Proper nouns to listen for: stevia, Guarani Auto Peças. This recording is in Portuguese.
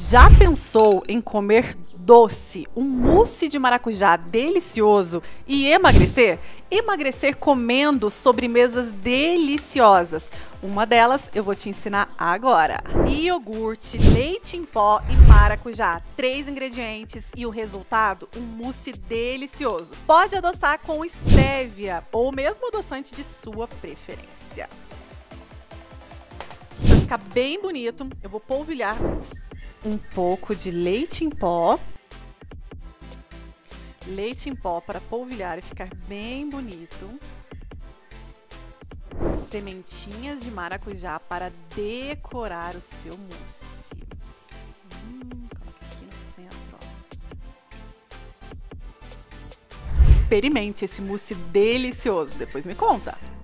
Já pensou em comer doce, um mousse de maracujá delicioso e emagrecer? Emagrecer comendo sobremesas deliciosas. Uma delas eu vou te ensinar agora. Iogurte, leite em pó e maracujá. 3 ingredientes e o resultado, um mousse delicioso. Pode adoçar com stevia ou mesmo adoçante de sua preferência. Para ficar bem bonito, eu vou polvilhar um pouco de leite em pó para polvilhar e ficar bem bonito, sementinhas de maracujá para decorar o seu mousse, coloca aqui no centro, ó. Experimente esse mousse delicioso, depois me conta!